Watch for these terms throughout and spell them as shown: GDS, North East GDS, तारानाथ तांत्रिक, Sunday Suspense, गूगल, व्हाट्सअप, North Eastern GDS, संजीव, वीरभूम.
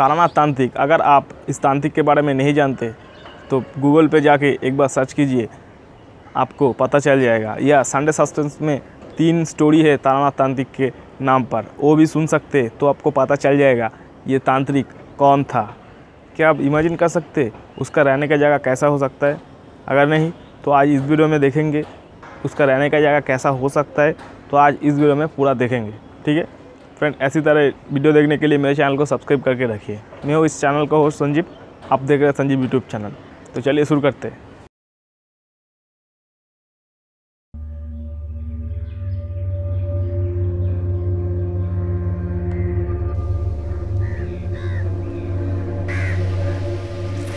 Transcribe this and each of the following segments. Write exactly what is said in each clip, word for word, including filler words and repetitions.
तारानाथ तांत्रिक। अगर आप इस तांत्रिक के बारे में नहीं जानते तो गूगल पे जाके एक बार सर्च कीजिए, आपको पता चल जाएगा। या संडे सस्पेंस में तीन स्टोरी है तारानाथ तांत्रिक के नाम पर, वो भी सुन सकते तो आपको पता चल जाएगा ये तांत्रिक कौन था। क्या आप इमेजिन कर सकते उसका रहने का जगह कैसा हो सकता है? अगर नहीं तो आज इस वीडियो में देखेंगे उसका रहने का जगह कैसा हो सकता है, तो आज इस वीडियो में पूरा देखेंगे। ठीक है फ्रेंड, ऐसी तरह वीडियो देखने के लिए मेरे चैनल को सब्सक्राइब करके रखिए। मैं हूँ इस चैनल का होस्ट संजीव, आप देख रहे हैं संजीव यूट्यूब चैनल। तो चलिए शुरू करते हैं।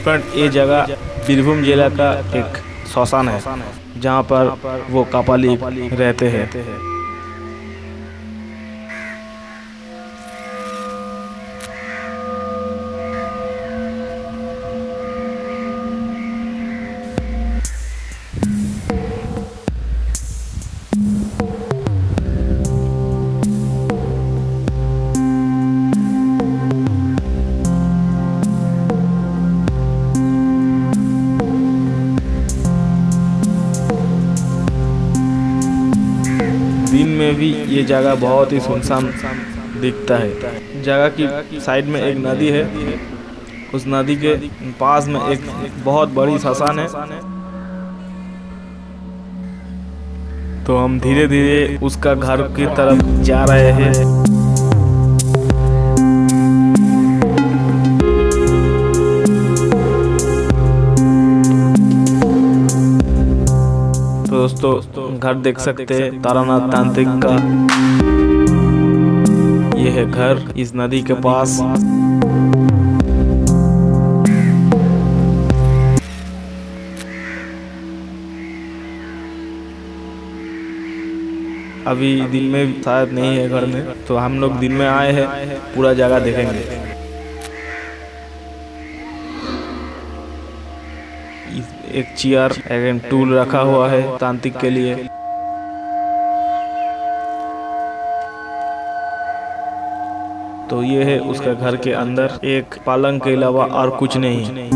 फ्रेंड, ये जगह वीरभूम जिला का एक शौसान है जहाँ पर वो कापाली रहते हैं। भी ये जगह बहुत ही सुनसान दिखता है। जगह की साइड में एक नदी है, उस नदी के पास में एक बहुत बड़ी शमशान है। तो हम धीरे धीरे उसका घर की तरफ जा रहे हैं। दोस्तों, घर देख सकते हैं तारानाथ तांत्रिक का। यह है घर इस नदी के पास। अभी दिन में शायद नहीं है घर में, तो हम लोग दिन में आए हैं, पूरा जगह देखेंगे। एक चेयर, एक टूल रखा हुआ है तांत्रिक के लिए। तो ये है उसका घर के अंदर, एक पलंग के अलावा और कुछ नहीं।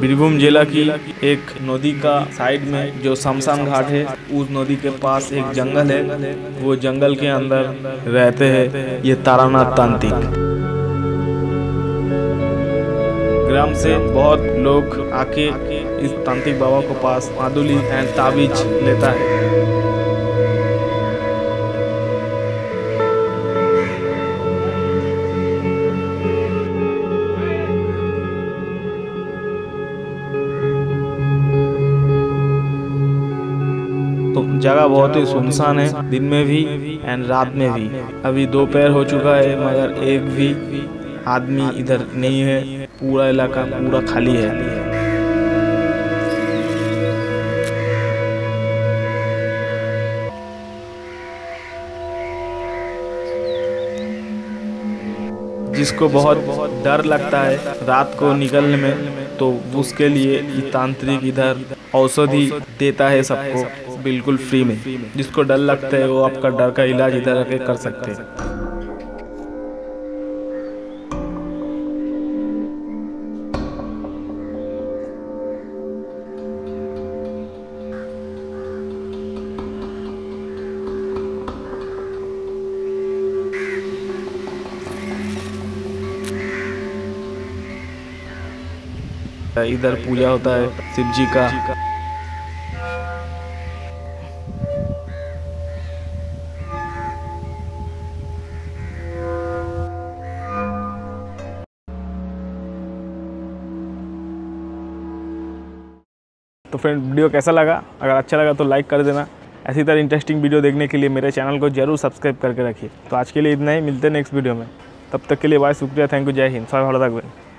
वीरभूम जिला की एक नदी का साइड में जो शमशान घाट है, उस नदी के पास एक जंगल है। वो जंगल के अंदर रहते हैं ये तारानाथ तांत्रिक। ग्राम से बहुत लोग आके इस तांत्रिक बाबा को पास मादुली एंड ताबीज लेता है। जगह बहुत ही सुनसान है, दिन में भी एंड रात में भी। अभी दोपहर हो चुका है मगर एक भी आदमी इधर नहीं है। पूरा इलाका पूरा खाली है। जिसको बहुत डर लगता है रात को निकलने में, तो उसके लिए तांत्रिक इधर औषधि देता है सबको बिल्कुल फ्री में। जिसको डर लगता है वो आपका डर का इलाज इधर आके कर सकते हैं। इधर पूजा होता है शिव जी का। तो फ्रेंड वीडियो कैसा लगा, अगर अच्छा लगा तो लाइक कर देना। ऐसी तरह इंटरेस्टिंग वीडियो देखने के लिए मेरे चैनल को जरूर सब्सक्राइब करके रखिए। तो आज के लिए इतना ही, मिलते हैं नेक्स्ट वीडियो में। तब तक के लिए बाय, शुक्रिया, थैंक यू, जय हिंद, स्वागत है।